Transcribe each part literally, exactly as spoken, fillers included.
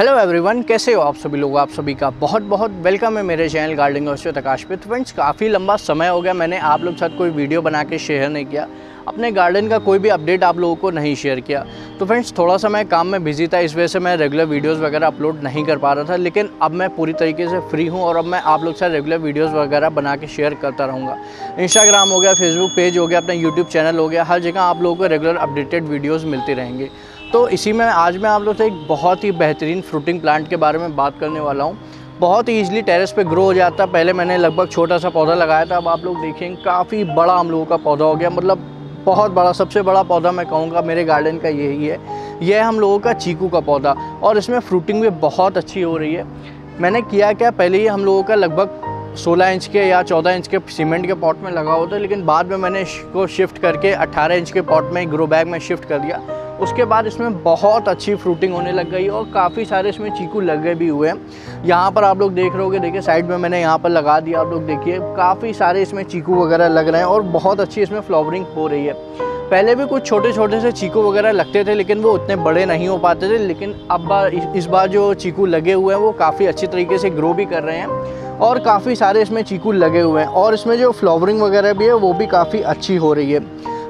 Hello everyone, कैसे हो आप सभी लोग। आप सभी का बहुत बहुत वेलकम है मेरे चैनल गार्डनिंग विद आकाश पे। फ्रेंड्स, काफ़ी लंबा समय हो गया मैंने आप लोग के साथ कोई वीडियो बना के शेयर नहीं किया, अपने गार्डन का कोई भी अपडेट आप लोगों को नहीं शेयर किया। तो फ्रेंड्स, थोड़ा सा मैं काम में बिजी था, इस वजह से मैं रेगुलर वीडियोस वगैरह अपलोड नहीं कर पा रहा था। लेकिन अब मैं पूरी तरीके से फ्री हूं और अब मैं आप लोग के साथ रेगुलर वीडियोस वगैरह बना के शेयर करता रहूँगा। इंस्टाग्राम हो गया, फेसबुक पेज हो गया, अपना यूट्यूब चैनल हो गया, हर जगह आप लोगों को रेगुलर अपडेटेड वीडियोज़ मिलते रहेंगे। तो इसी में आज मैं आप लोग से एक बहुत ही बेहतरीन फ्रूटिंग प्लांट के बारे में बात करने वाला हूँ। बहुत ही ईजिली टेरेस पे ग्रो हो जाता है। पहले मैंने लगभग छोटा सा पौधा लगाया था, अब आप लोग देखेंगे काफ़ी बड़ा हम लोगों का पौधा हो गया, मतलब बहुत बड़ा, सबसे बड़ा पौधा मैं कहूँगा मेरे गार्डन का यही है। यह है हम लोगों का चीकू का पौधा और इसमें फ्रूटिंग भी बहुत अच्छी हो रही है। मैंने किया क्या, पहले ही हम लोगों का लगभग सोलह इंच के या चौदह इंच के सीमेंट के पॉट में लगा होता है, लेकिन बाद में मैंने इसको शिफ्ट करके अठारह इंच के पॉट में ग्रो बैग में शिफ्ट कर दिया। उसके बाद इसमें बहुत अच्छी फ्रूटिंग होने लग गई और काफ़ी सारे इसमें चीकू लगे भी हुए हैं। यहाँ पर आप लोग देख रहे होगे, देखिए साइड में मैंने यहाँ पर लगा दिया, आप लोग देखिए काफ़ी सारे इसमें चीकू वगैरह लग रहे हैं और बहुत अच्छी इसमें फ्लावरिंग हो रही है। पहले भी कुछ छोटे छोटे से चीकू वगैरह लगते थे, लेकिन वो उतने बड़े नहीं हो पाते थे। लेकिन अब बार इस बार जो चीकू लगे हुए हैं वो काफ़ी अच्छी तरीके से ग्रो भी कर रहे हैं और काफ़ी सारे इसमें चीकू लगे हुए हैं और इसमें जो फ्लावरिंग वगैरह भी है वो भी काफ़ी अच्छी हो रही है।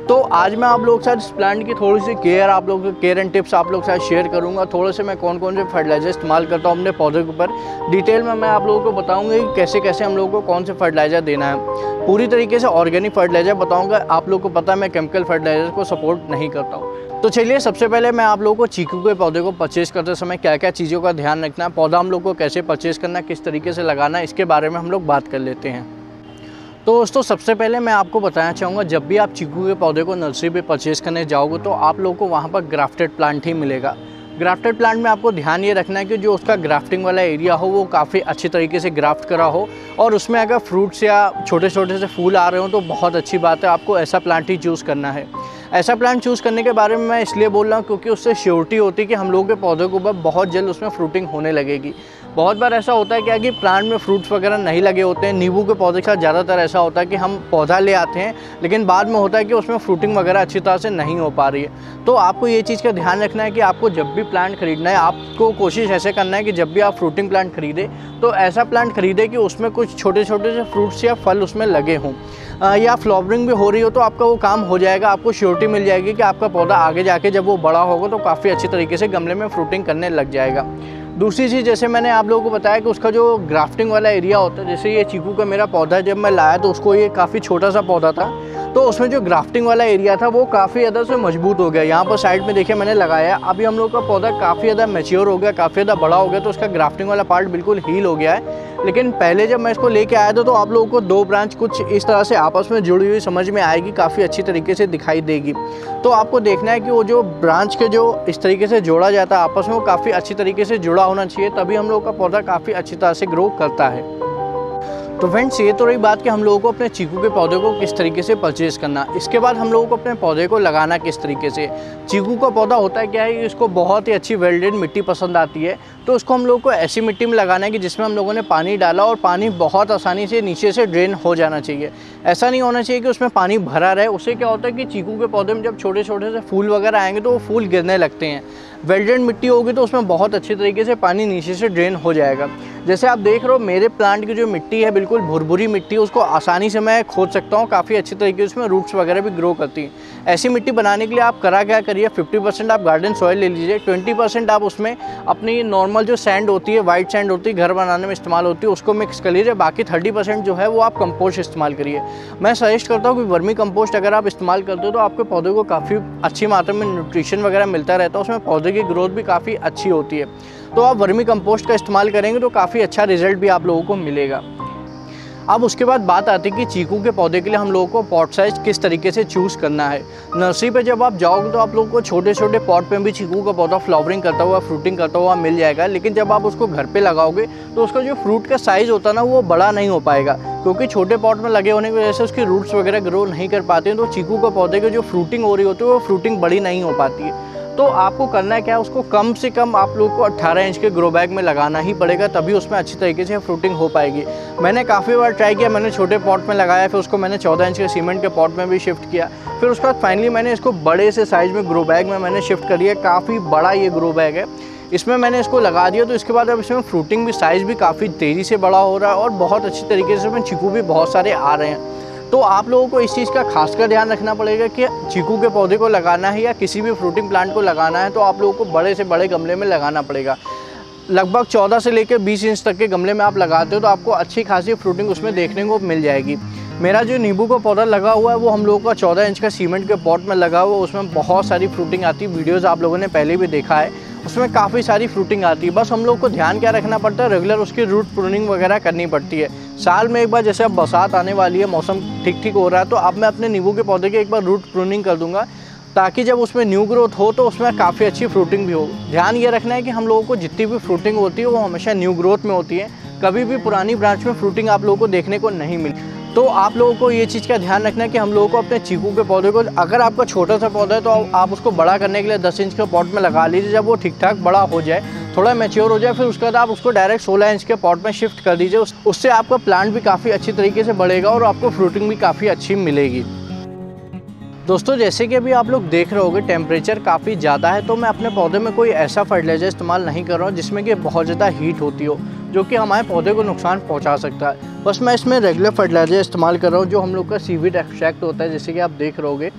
तो आज मैं आप लोग के साथ इस प्लांट की थोड़ी सी केयर आप लोग केयर एंड टिप्स आप लोग के साथ शेयर करूंगा। थोड़े से मैं कौन कौन से फर्टिलाइजर इस्तेमाल करता हूं अपने पौधे के ऊपर, डिटेल में मैं आप लोगों को बताऊंगा कि कैसे कैसे हम लोगों को कौन से फर्टिलाइजर देना है। पूरी तरीके से ऑर्गेनिक फर्टिलाइजर बताऊंगा। आप लोग को पता है मैं केमिकल फर्टिलाइजर को सपोर्ट नहीं करता हूँ। तो चलिए, सबसे पहले मैं आप लोगों को चीकू के पौधे को परचेज़ करते समय क्या क्या चीज़ों का ध्यान रखना है, पौधा हम लोग को कैसे परचेज़ करना है, किस तरीके से लगाना है, इसके बारे में हम लोग बात कर लेते हैं। तो दोस्तों, सबसे पहले मैं आपको बताना चाहूँगा, जब भी आप चीकू के पौधे को नर्सरी पे परचेज़ करने जाओगे तो आप लोगों को वहाँ पर ग्राफ्टेड प्लांट ही मिलेगा। ग्राफ्टेड प्लांट में आपको ध्यान ये रखना है कि जो उसका ग्राफ्टिंग वाला एरिया हो वो काफ़ी अच्छे तरीके से ग्राफ्ट करा हो और उसमें अगर फ्रूट्स या छोटे छोटे से फूल आ रहे हो तो बहुत अच्छी बात है, आपको ऐसा प्लांट ही चूज़ करना है। ऐसा प्लांट चूज़ करने के बारे में मैं इसलिए बोल रहा हूँ क्योंकि उससे श्योरिटी होती है कि हम लोगों के पौधों के ऊपर बहुत जल्द उसमें फ्रूटिंग होने लगेगी। बहुत बार ऐसा होता है क्या कि प्लांट में फ्रूट्स वगैरह नहीं लगे होते हैं। नींबू के पौधे के साथ ज़्यादातर ऐसा होता है कि हम पौधा ले आते हैं लेकिन बाद में होता है कि उसमें फ्रूटिंग वगैरह अच्छी तरह से नहीं हो पा रही है। तो आपको ये चीज़ का ध्यान रखना है कि आपको जब भी प्लांट खरीदना है आपको कोशिश ऐसे करना है कि जब भी आप फ्रूटिंग प्लांट खरीदें तो ऐसा प्लांट खरीदें कि उसमें कुछ छोटे छोटे से फ्रूट्स या फल उसमें लगे हों या फ्लावरिंग भी हो रही हो, तो आपका वो काम हो जाएगा। आपको श्योरिटी मिल जाएगी कि आपका पौधा आगे जाके जब वो बड़ा होगा तो काफ़ी अच्छी तरीके से गमले में फ्रूटिंग करने लग जाएगा। दूसरी चीज़, जैसे मैंने आप लोगों को बताया कि उसका जो ग्राफ्टिंग वाला एरिया होता है, जैसे ये चीकू का मेरा पौधा जब मैं लाया तो उसको ये काफ़ी छोटा सा पौधा था, तो उसमें जो ग्राफ्टिंग वाला एरिया था वो काफ़ी ज़्यादा से मजबूत हो गया। यहाँ पर साइड में देखिए मैंने लगाया, अभी हम लोग का पौधा काफ़ी ज़्यादा मैच्योर हो गया, काफ़ी ज़्यादा बड़ा हो गया, तो उसका ग्राफ्टिंग वाला पार्ट बिल्कुल हील हो गया है। लेकिन पहले जब मैं इसको लेके आया था तो आप लोगों को दो ब्रांच कुछ इस तरह से आपस में जुड़ी हुई समझ में आएगी, काफ़ी अच्छी तरीके से दिखाई देगी। तो आपको देखना है कि वो जो ब्रांच के जो इस तरीके से जोड़ा जाता है आपस में, वो काफ़ी अच्छी तरीके से जुड़ा होना चाहिए, तभी हम लोग का पौधा काफ़ी अच्छी तरह से ग्रो करता है। तो फ्रेंड्स, ये तो रही बात कि हम लोगों को अपने चीकू के पौधे को किस तरीके से परचेज़ करना। इसके बाद हम लोगों को अपने पौधे को लगाना किस तरीके से। चीकू का पौधा होता है क्या है, इसको बहुत ही अच्छी वेल्डेड मिट्टी पसंद आती है, तो उसको हम लोगों को ऐसी मिट्टी में लगाना है कि जिसमें हम लोगों ने पानी डाला और पानी बहुत आसानी से नीचे से ड्रेन हो जाना चाहिए। ऐसा नहीं होना चाहिए कि उसमें पानी भरा रहे। उससे क्या होता है कि चीकू के पौधे में जब छोटे छोटे से फूल वगैरह आएंगे तो वो फूल गिरने लगते हैं। वेल्डेड मिट्टी होगी तो उसमें बहुत अच्छे तरीके से पानी नीचे से ड्रेन हो जाएगा। जैसे आप देख रहे हो मेरे प्लांट की जो मिट्टी है बिल्कुल भुरभुरी मिट्टी है, उसको आसानी से मैं खोद सकता हूँ, काफ़ी अच्छे तरीके से उसमें रूट्स वगैरह भी ग्रो करती हैं। ऐसी मिट्टी बनाने के लिए आप करा क्या करिए, पचास परसेंट आप गार्डन सॉइल ले लीजिए, बीस परसेंट आप उसमें अपनी नॉर्मल जो सैंड होती है, वाइट सैंड होती है, घर बनाने में इस्तेमाल होती है, उसको मिक्स कर लीजिए। बाकी थर्टी परसेंट जो है वो आप कंपोस्ट इस्तेमाल करिए। मैं सजेस्ट करता हूँ कि वर्मी कंपोस्ट अगर आप इस्तेमाल करते हो तो आपके पौधे को काफ़ी अच्छी मात्रा में न्यूट्रिशन वगैरह मिलता रहता है, उसमें पौधे की ग्रोथ भी काफ़ी अच्छी होती है। तो आप वर्मी कंपोस्ट का इस्तेमाल करेंगे तो काफ़ी अच्छा रिजल्ट भी आप लोगों को मिलेगा। अब उसके बाद बात आती है कि चीकू के पौधे के लिए हम लोगों को पॉट साइज़ किस तरीके से चूज़ करना है। नर्सरी पे जब आप जाओगे तो आप लोगों को छोटे छोटे पॉट में भी चीकू का पौधा फ्लावरिंग करता हुआ, फ्रूटिंग करता हुआ मिल जाएगा, लेकिन जब आप उसको घर पे लगाओगे तो उसका जो फ्रूट का साइज़ होता है ना वो बड़ा नहीं हो पाएगा, क्योंकि छोटे पॉट में लगे होने की वजह से उसकी रूट्स वगैरह ग्रो नहीं कर पाते हैं, तो चीकू के पौधे की जो फ्रूटिंग हो रही होती है वो फ्रूटिंग बड़ी नहीं हो पाती है। तो आपको करना है क्या, उसको कम से कम आप लोग को अठारह इंच के ग्रो बैग में लगाना ही पड़ेगा, तभी उसमें अच्छी तरीके से फ्रूटिंग हो पाएगी। मैंने काफ़ी बार ट्राई किया, मैंने छोटे पॉट में लगाया, फिर उसको मैंने चौदह इंच के सीमेंट के पॉट में भी शिफ्ट किया, फिर उसके बाद फाइनली मैंने इसको बड़े से साइज़ में ग्रो बैग में मैंने शिफ्ट कर दिया। काफ़ी बड़ा ये ग्रो बैग है, इसमें मैंने इसको लगा दिया तो इसके बाद अब इसमें फ्रूटिंग भी, साइज़ भी काफ़ी तेज़ी से बड़ा हो रहा है और बहुत अच्छी तरीके से इसमें चीकू भी बहुत सारे आ रहे हैं। तो आप लोगों को इस चीज़ का खासकर ध्यान रखना पड़ेगा कि चीकू के पौधे को लगाना है या किसी भी फ्रूटिंग प्लांट को लगाना है तो आप लोगों को बड़े से बड़े गमले में लगाना पड़ेगा। लगभग चौदह से लेकर बीस इंच तक के गमले में आप लगाते हो तो आपको अच्छी खासी फ्रूटिंग उसमें देखने को मिल जाएगी। मेरा जो नींबू का पौधा लगा हुआ है वो हम लोगों का चौदह इंच का सीमेंट के पॉट में लगा हुआ है, उसमें बहुत सारी फ्रूटिंग आती है। वीडियोज़ आप लोगों ने पहले भी देखा है, उसमें काफ़ी सारी फ्रूटिंग आती है। बस हम लोग को ध्यान क्या रखना पड़ता है, रेगुलर उसकी रूट प्रूनिंग वगैरह करनी पड़ती है। साल में एक बार, जैसे अब बरसात आने वाली है, मौसम ठीक ठीक हो रहा है, तो अब मैं अपने नींबू के पौधे की एक बार रूट प्रूनिंग कर दूंगा ताकि जब उसमें न्यू ग्रोथ हो तो उसमें काफ़ी अच्छी फ्रूटिंग भी हो। ध्यान ये रखना है कि हम लोगों को जितनी भी फ्रूटिंग होती है वो हमेशा न्यू ग्रोथ में होती है, कभी भी पुरानी ब्रांच में फ्रूटिंग आप लोगों को देखने को नहीं मिली। तो आप लोगों को ये चीज़ का ध्यान रखना है कि हम लोगों को अपने चीकू के पौधे को, अगर आपका छोटा सा पौधा है तो आप उसको बड़ा करने के लिए दस इंच के पॉट में लगा लीजिए। जब वो ठीक ठाक बड़ा हो जाए, थोड़ा मैच्योर हो जाए, फिर उसके बाद आप उसको डायरेक्ट सोलह इंच के पॉट में शिफ्ट कर दीजिए। उस, उससे आपका प्लांट भी काफ़ी अच्छी तरीके से बढ़ेगा और आपको फ्रूटिंग भी काफ़ी अच्छी मिलेगी। दोस्तों, जैसे कि अभी आप लोग देख रहे होगे टेम्परेचर काफ़ी ज़्यादा है, तो मैं अपने पौधे में कोई ऐसा फर्टिलाइजर इस्तेमाल नहीं कर रहा हूँ जिसमें कि बहुत ज़्यादा हीट होती हो जो कि हमारे पौधे को नुकसान पहुँचा सकता है। बस मैं इसमें रेगुलर फर्टिलाइजर इस्तेमाल कर रहा हूँ जो हम लोग का सीवीड एक्सट्रैक्ट होता है। जैसे कि आप देख रहोगे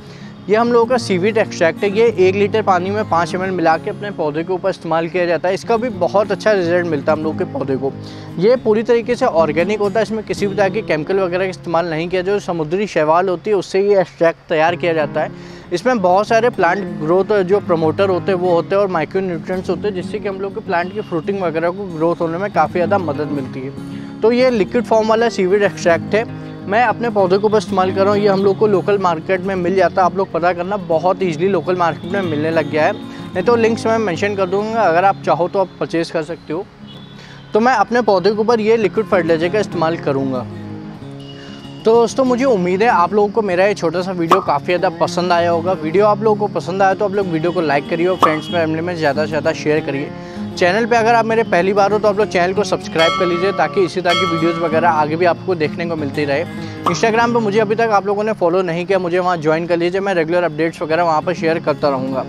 ये हम लोगों का सीवीड एक्सट्रैक्ट है। ये एक लीटर पानी में पाँच एम एल मिला के अपने पौधे के ऊपर इस्तेमाल किया जाता है। इसका भी बहुत अच्छा रिजल्ट मिलता है हम लोग के पौधे को। ये पूरी तरीके से ऑर्गेनिक होता है, इसमें किसी भी तरह के केमिकल वगैरह का इस्तेमाल नहीं किया। जो समुद्री शैवाल होती है उससे ये एक्सट्रैक्ट तैयार किया जाता है। इसमें बहुत सारे प्लांट ग्रोथ जो प्रमोटर होते हैं वो होते हैं और माइक्रो न्यूट्रिएंट्स होते हैं, जिससे कि हम लोग के प्लांट की फ्रूटिंग वगैरह को ग्रोथ होने में काफ़ी ज़्यादा मदद मिलती है। तो ये लिक्विड फॉर्म वाला सीविड एक्सट्रैक्ट है, मैं अपने पौधे को बस इस्तेमाल कर रहा हूँ। ये हम लोग को लोकल मार्केट में मिल जाता है, आप लोग पता करना, बहुत ईजिली लोकल मार्केट में मिलने लग गया है। नहीं तो लिंक्स मैं मेंशन कर दूँगा, अगर आप चाहो तो आप परचेज़ कर सकते हो। तो मैं अपने पौधे के ऊपर ये लिक्विड फर्टिलाइजर का इस्तेमाल करूँगा। तो दोस्तों, मुझे उम्मीद है आप लोगों को मेरा ये छोटा सा वीडियो काफ़ी ज़्यादा पसंद आया होगा। वीडियो आप लोगों को पसंद आया तो आप लोग वीडियो को लाइक करिए और फ्रेंड्स में फैमिली में ज़्यादा से ज़्यादा शेयर करिए। चैनल पे अगर आप मेरे पहली बार हो तो आप लोग चैनल को सब्सक्राइब कर लीजिए ताकि इसी तरह की वीडियोस वगैरह आगे भी आपको देखने को मिलती रहे। इंस्टाग्राम पे मुझे अभी तक आप लोगों ने फॉलो नहीं किया, मुझे वहाँ ज्वाइन कर लीजिए। मैं रेगुलर अपडेट्स वगैरह वहाँ पर शेयर करता रहूँगा।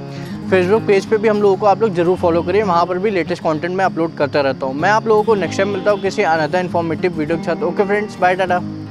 फेसबुक पेज पे भी हम लोगों को आप लोग जरूर फॉलो करिए, वहाँ पर भी लेटेस्ट कॉन्टेंट मैं अपलोड करता रहता हूँ। मैं आप लोगों को नेक्स्ट टाइम मिलता हूँ किसी अनदर इन्फॉर्मेटिव वीडियो के साथ। Okay friends, bye, Tata.